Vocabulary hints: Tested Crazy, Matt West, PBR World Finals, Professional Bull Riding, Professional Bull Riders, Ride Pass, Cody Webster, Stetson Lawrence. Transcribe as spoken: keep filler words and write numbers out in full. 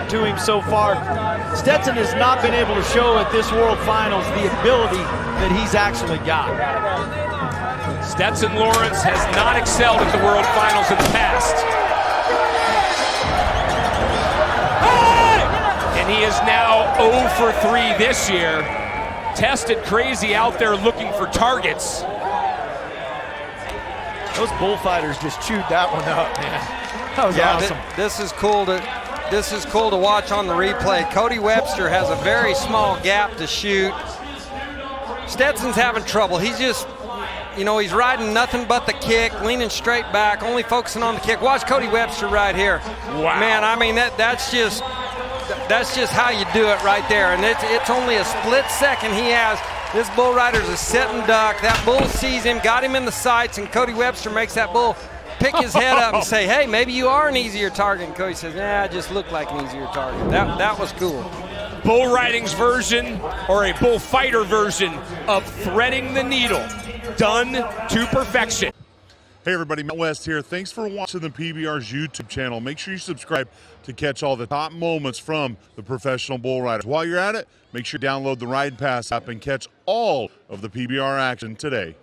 it to him so far. Stetson has not been able to show at this World Finals the ability that he's actually got. Stetson Lawrence has not excelled at the World Finals in the past. And he is now zero for three this year. Tested Crazy out there looking for targets. Those bullfighters just chewed that one up, man. That was yeah, awesome. Th this is cool to this is cool to watch on the replay. Cody Webster has a very small gap to shoot. Stetson's having trouble. He's just, you know, he's riding nothing but the kick, leaning straight back, only focusing on the kick. Watch Cody Webster right here. Wow. Man, I mean that that's just that's just how you do it right there. And it's it's only a split second he has. This bull rider's a sitting duck. That bull sees him, got him in the sights, and Cody Webster makes that bull pick his head up and say, hey, maybe you are an easier target. And Cody says, nah, I just look like an easier target. That, that was cool. Bull riding's version, or a bullfighter version, of threading the needle. Done to perfection. Hey everybody, Matt West here. Thanks for watching the P B R's YouTube channel. Make sure you subscribe to catch all the top moments from the professional bull riders. While you're at it, make sure you download the Ride Pass app and catch all of the P B R action today.